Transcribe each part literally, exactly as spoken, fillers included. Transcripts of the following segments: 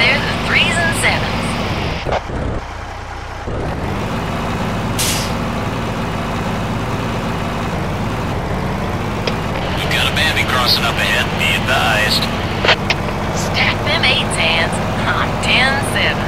They're the threes and sevens. You've got a bandit crossing up ahead, be advised. Stack them eights, hands. On ten sevens.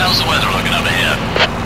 How's the weather looking up ahead?